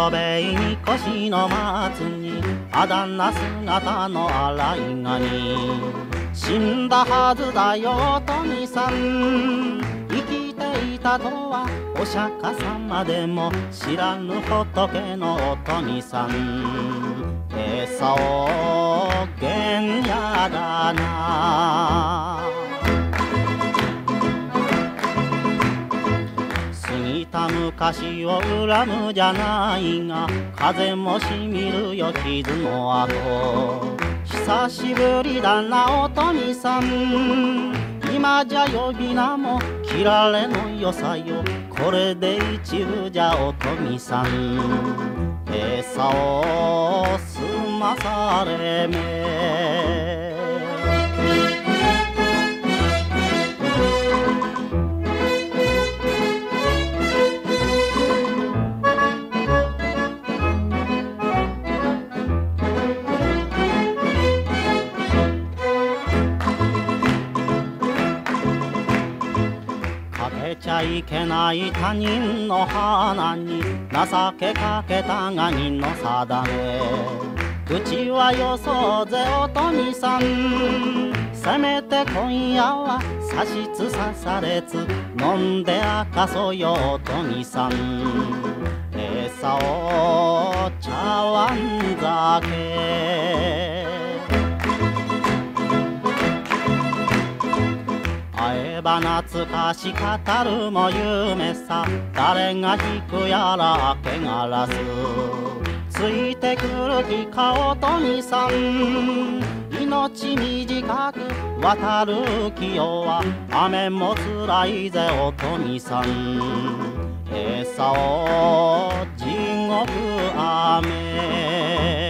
どべいみこしの松にあだ名姿の洗いがに死んだはずだよ富さん生きていたとはお釈迦様でも知らぬ仏のお富さん餌を原野だな昔を恨むじゃないが風もしみるよ傷の跡久しぶりだなお富さん今じゃ呼び名も切られぬよさよこれで一部じゃお富さん餌を済まされめ「いけない他人の花に情けかけたがにの定め」「口はよそうぜお富さん」「せめて今夜はさしつさされつ」「飲んで明かそうよお富さん」「餌を茶碗酒」懐かし語るも夢さ誰が引くやら明けガラスついてくる気かお富さん命短く渡る清は雨もつらいぜお富さん餌を地獄雨